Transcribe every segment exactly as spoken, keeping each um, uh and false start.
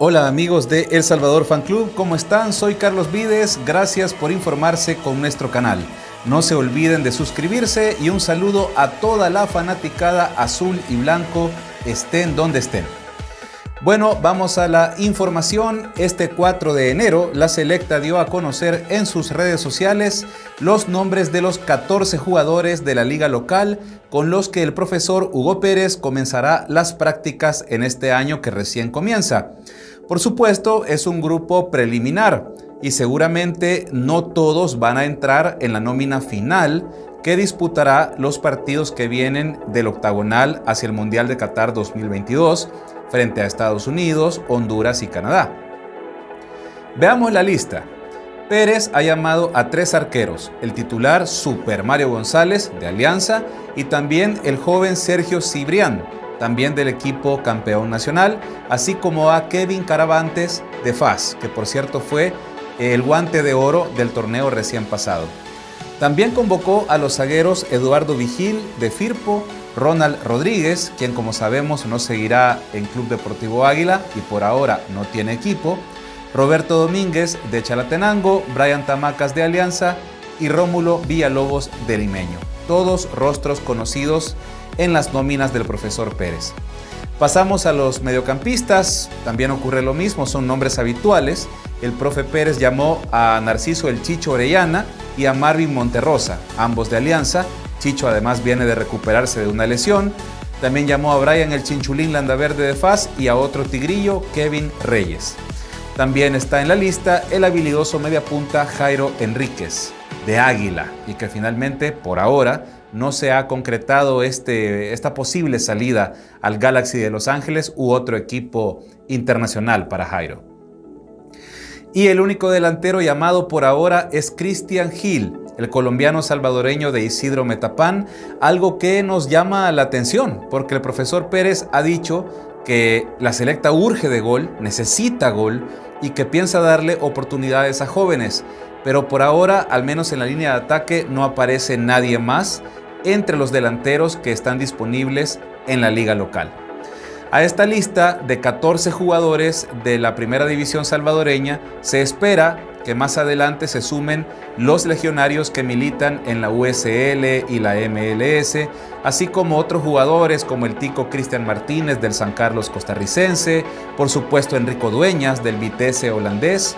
Hola amigos de El Salvador Fan Club, ¿cómo están? Soy Carlos Vides, gracias por informarse con nuestro canal. No se olviden de suscribirse y un saludo a toda la fanaticada azul y blanco, estén donde estén. Bueno, vamos a la información. Este cuatro de enero, la Selecta dio a conocer en sus redes sociales los nombres de los catorce jugadores de la liga local con los que el profesor Hugo Pérez comenzará las prácticas en este año que recién comienza. Por supuesto, es un grupo preliminar y seguramente no todos van a entrar en la nómina final que disputará los partidos que vienen del octagonal hacia el Mundial de Qatar dos mil veintidós frente a Estados Unidos, Honduras y Canadá. Veamos la lista. Pérez ha llamado a tres arqueros, el titular Super Mario González de Alianza y también el joven Sergio Cibrián, también del equipo campeón nacional, así como a Kevin Caravantes de F A S, que por cierto fue el guante de oro del torneo recién pasado. También convocó a los zagueros Eduardo Vigil de Firpo, Ronald Rodríguez, quien como sabemos no seguirá en Club Deportivo Águila y por ahora no tiene equipo, Roberto Domínguez de Chalatenango, Brian Tamacas de Alianza y Rómulo Villalobos de Limeño. Todos rostros conocidos en las nóminas del profesor Pérez. Pasamos a los mediocampistas, también ocurre lo mismo, son nombres habituales. El profe Pérez llamó a Narciso el Chicho Orellana y a Marvin Monterrosa, ambos de Alianza. Chicho además viene de recuperarse de una lesión. También llamó a Brayan el Chinchulín Landaverde de F A S y a otro tigrillo, Kevin Reyes. También está en la lista el habilidoso mediapunta Jairo Enríquez, de Águila, y que finalmente, por ahora, no se ha concretado este, esta posible salida al Galaxy de Los Ángeles u otro equipo internacional para Jairo. Y el único delantero llamado por ahora es Cristian Gil, el colombiano salvadoreño de Isidro Metapán, algo que nos llama la atención porque el profesor Pérez ha dicho que la Selecta urge de gol, necesita gol y que piensa darle oportunidades a jóvenes. Pero por ahora, al menos en la línea de ataque, no aparece nadie más entre los delanteros que están disponibles en la liga local. A esta lista de catorce jugadores de la primera división salvadoreña se espera que más adelante se sumen los legionarios que militan en la U S L y la M L S, así como otros jugadores como el tico Cristian Martínez del San Carlos costarricense, por supuesto Enrique Dueñas del Vitesse holandés.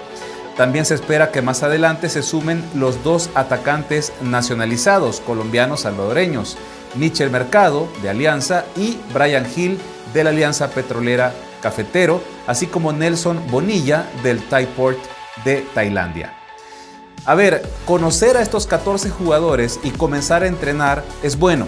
También se espera que más adelante se sumen los dos atacantes nacionalizados colombianos salvadoreños, Michel Mercado de Alianza y Brian Gil de la Alianza Petrolera Cafetero, así como Nelson Bonilla del Thai Port de Tailandia. A ver, conocer a estos catorce jugadores y comenzar a entrenar es bueno,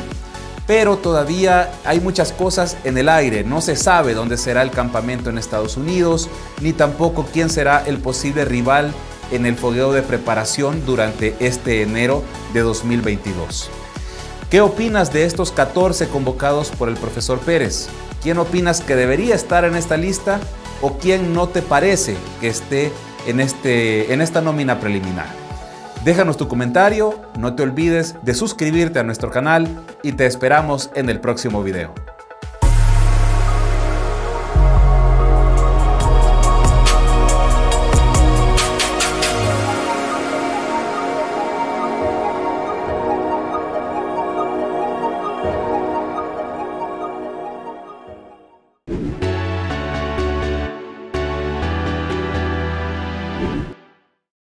pero todavía hay muchas cosas en el aire. No se sabe dónde será el campamento en Estados Unidos, ni tampoco quién será el posible rival en el fogueo de preparación durante este enero de dos mil veintidós. ¿Qué opinas de estos catorce convocados por el profesor Pérez? ¿Quién opinas que debería estar en esta lista o quién no te parece que esté en, este, en esta nómina preliminar? Déjanos tu comentario, no te olvides de suscribirte a nuestro canal y te esperamos en el próximo video.